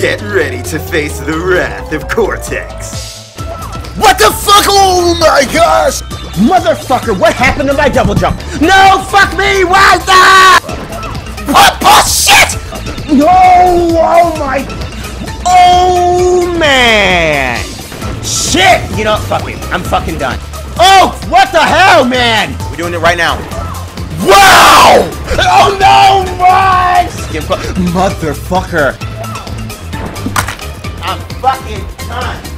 Get ready to face the wrath of Cortex. What the fuck? Oh my gosh! Motherfucker, what happened to my double jump? No, fuck me! Why the? What bullshit? No! Oh my! Oh man! Shit! You know, fuck me. I'm fucking done. Oh, what the hell, man? We're doing it right now. Wow! Oh no, man! Motherfucker! I'm fucking done.